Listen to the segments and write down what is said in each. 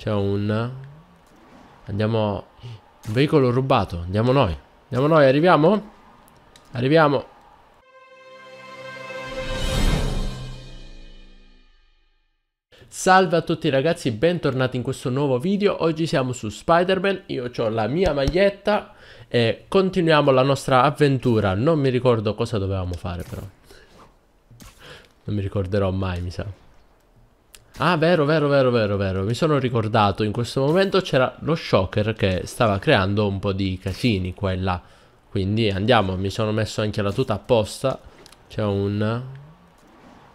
C'è un... Andiamo... Un veicolo rubato. Andiamo noi. Andiamo noi, arriviamo? Arriviamo. Salve a tutti ragazzi, bentornati in questo nuovo video. Oggi siamo su Spider-Man, io ho la mia maglietta e continuiamo la nostra avventura. Non mi ricordo cosa dovevamo fare però. Non mi ricorderò mai, mi sa. Ah, vero. Mi sono ricordato, in questo momento c'era lo Shocker che stava creando un po' di casini qua e là. Quindi andiamo, mi sono messo anche la tuta apposta. C'è un...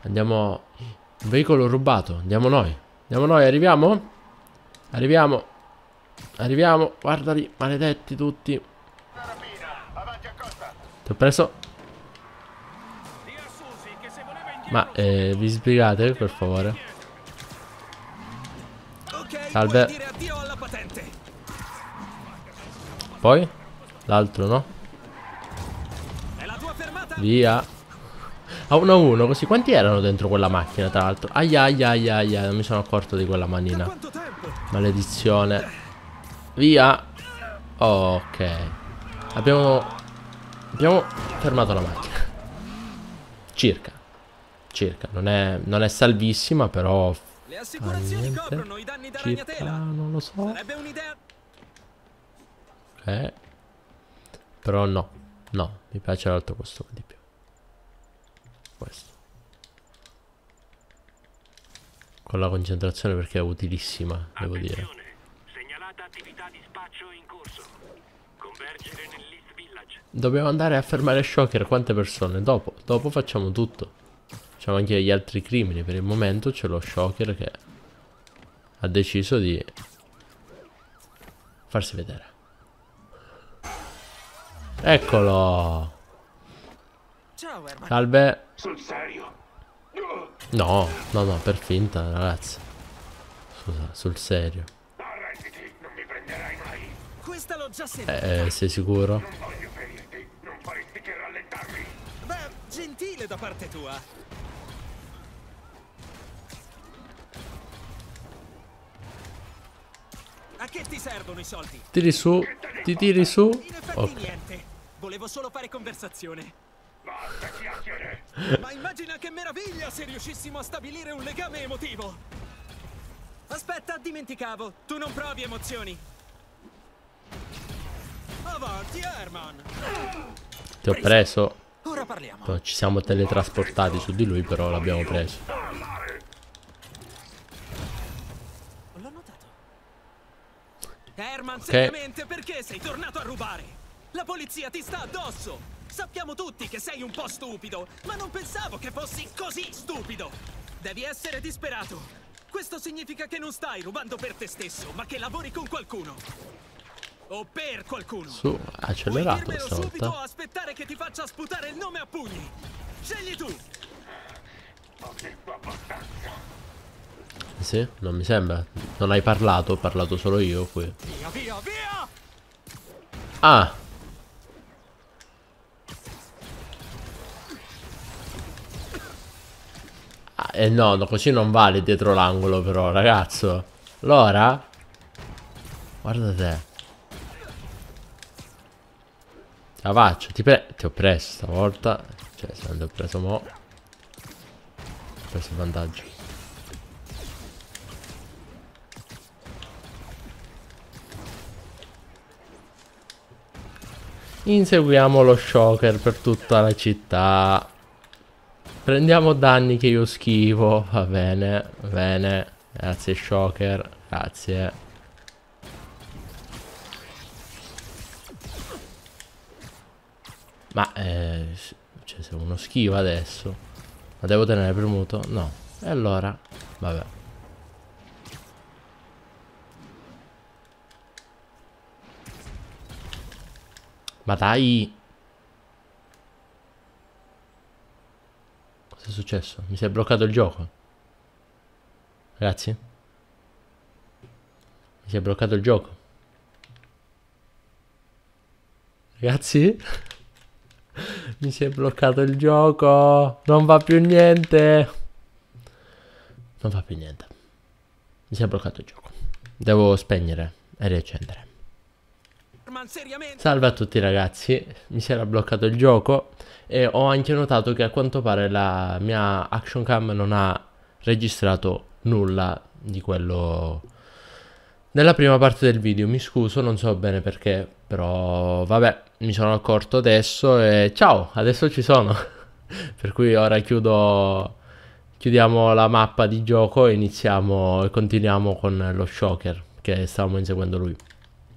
Andiamo... Un veicolo rubato, andiamo noi. Andiamo noi, arriviamo? Arriviamo. Arriviamo, guardali, maledetti tutti. Ti ho preso. Ma vi sbrigate per favore. Salve. Poi? L'altro no? Via. A 1-1 così. Quanti erano dentro quella macchina tra l'altro? Aia aia aia aia. Non mi sono accorto di quella manina. Maledizione. Via. Ok. Abbiamo fermato la macchina. Circa. Circa. Non è salvissima però. Le assicurazioni coprono i danni da ragnatela. Non lo so. Sarebbe un'idea. Ok. Però no. No. Mi piace l'altro costume di più. Questo. Con la concentrazione perché è utilissima, devo dire. Dobbiamo andare a fermare Shocker. Quante persone? Dopo facciamo tutto. Facciamo anche gli altri crimini. Per il momento c'è lo Shocker che ha deciso di farsi vedere. Eccolo. Ciao Herman. Salve. Sul serio? No, per finta, ragazzi. Scusa, sul serio. Arrenditi, non mi prenderai mai. Questa l'ho già sentita. Sei sicuro? Non voglio ferirti, non faresti che rallentarmi. Beh, gentile da parte tua. A che ti servono i soldi? Tiri su, ti tiri su. In effetti okay. Niente. Volevo solo fare conversazione. Basta chiacchiere. Ma immagina che meraviglia se riuscissimo a stabilire un legame emotivo. Aspetta, dimenticavo. Tu non provi emozioni. Avanti, Herman. Ti ho preso. Ora parliamo. No, ci siamo teletrasportati su di lui, però l'abbiamo preso. L'ho notato. Herman, seriamente, perché sei tornato a rubare? La polizia ti sta addosso. Sappiamo tutti che sei un po' stupido, ma non pensavo che fossi così stupido. Devi essere disperato. Questo significa che non stai rubando per te stesso, ma che lavori con qualcuno. O per qualcuno. Su, accelerato questa volta. Subito o aspettare che ti faccia sputare il nome a pugni. Scegli tu. Sì, non mi sembra. Non hai parlato, ho parlato solo io qui. Via, via, via! Ah! Eh no, così non vale dietro l'angolo però, ragazzo. Allora, guarda te. Ce la faccio, ti ho preso stavolta. Cioè, se non ti ho preso mo. Ho preso il vantaggio. Inseguiamo lo Shocker per tutta la città. Prendiamo danni che io schifo. Va bene, va bene. Grazie Shocker, grazie. Ma cioè, se uno schiva adesso. Ma devo tenere premuto? No. E allora? Vabbè. Ma dai. È successo? Mi si è bloccato il gioco. Ragazzi, mi si è bloccato il gioco. Ragazzi, mi si è bloccato il gioco. Non va più niente. Non va più niente. Mi si è bloccato il gioco. Devo spegnere e riaccendere. Salve a tutti ragazzi, mi si era bloccato il gioco e ho anche notato che a quanto pare la mia action cam non ha registrato nulla di quello nella prima parte del video. Mi scuso, non so bene perché, però vabbè, mi sono accorto adesso e ciao, adesso ci sono. Per cui ora chiudiamo la mappa di gioco e iniziamo e continuiamo con lo Shocker che stavamo inseguendo lui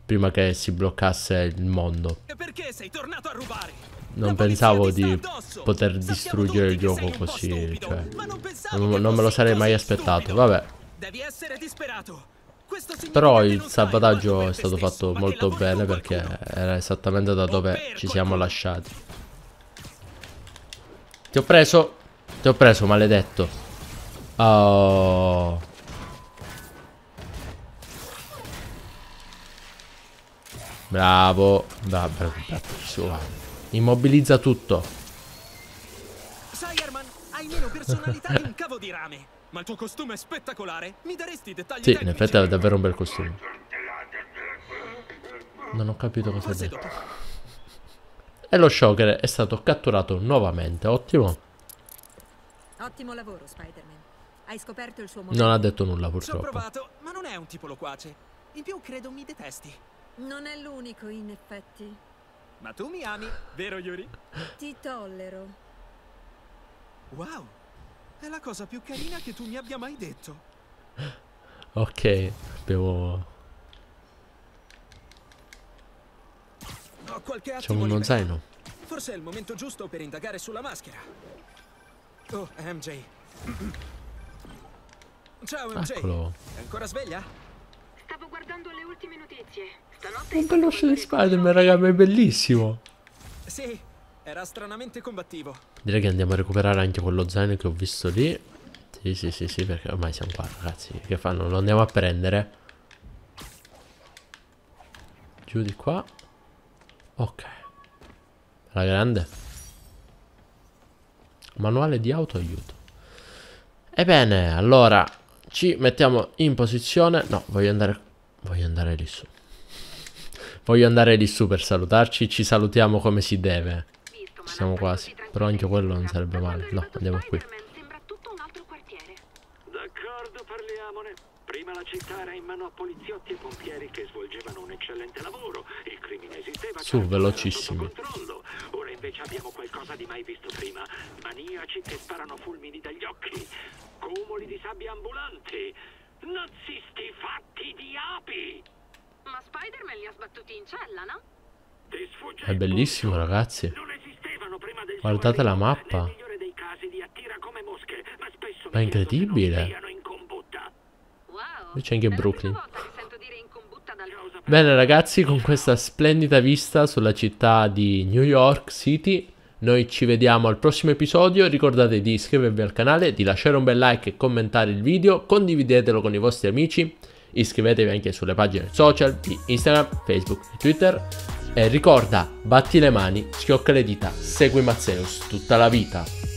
prima che si bloccasse il mondo. Perché sei tornato a rubare? Non pensavo di poter distruggere il gioco così, cioè, non me lo sarei mai aspettato, vabbè. Devi essere disperato. Però il salvataggio è stato fatto molto bene perché era esattamente da dove ci siamo lasciati. Ti ho preso, maledetto. Oh. Bravo, bravo, bravo, bravo. Immobilizza tutto. Sai, Herman, hai meno personalità di un cavo di rame, ma il tuo costume è spettacolare. Mi daresti dettagli? Sì, in effetti è davvero un bel costume. Non ho capito cosa ha detto. E lo Shocker è stato catturato nuovamente. Ottimo. Ottimo lavoro, Spider-Man. Hai scoperto il suo motivo. Non ha detto nulla purtroppo. Ci ho provato, ma non è un tipo loquace. In più credo mi detesti. Non è l'unico, in effetti. Ma tu mi ami, vero Yuri? Ti tollero. Wow, è la cosa più carina che tu mi abbia mai detto. Ok, devo... C'è uno zaino. Forse è il momento giusto per indagare sulla maschera. Oh, MJ. Ciao MJ. Eccolo. È ancora sveglia? Stavo guardando le ultime notizie. Un bello show di Spider-Man, raga, ma è bellissimo. Sì, era stranamente combattivo. Direi che andiamo a recuperare anche quello zaino che ho visto lì. Sì, sì, sì, sì, perché ormai siamo qua, ragazzi. Che fanno? Lo andiamo a prendere. Giù di qua. Ok. La grande. Manuale di auto aiuto. Ebbene, allora ci mettiamo in posizione. No, voglio andare lì su. Voglio andare lì su per salutarci. Ci salutiamo come si deve. Ci siamo quasi. Però anche quello non sarebbe male. No, andiamo qui. Sembra tutto un altro quartiere. D'accordo, parliamone. Prima la città era in mano a poliziotti e pompieri che svolgevano un eccellente lavoro. Il crimine esisteva. Su, velocissimo. Ora invece abbiamo qualcosa di mai visto prima. Maniaci che sparano fulmini dagli occhi. Cumuli di sabbia ambulanti. Nazisti fatti di api. Ma Spider-Man li ha sbattuti in cella, no? È bellissimo, ragazzi. Guardate la mappa. Ma è incredibile. Qui c'è anche Brooklyn. Bene, ragazzi, con questa splendida vista sulla città di New York City, noi ci vediamo al prossimo episodio. Ricordate di iscrivervi al canale, di lasciare un bel like e commentare il video. Condividetelo con i vostri amici. Iscrivetevi anche sulle pagine social di Instagram, Facebook e Twitter. E ricorda, batti le mani, schiocca le dita, segui Mazzeus tutta la vita.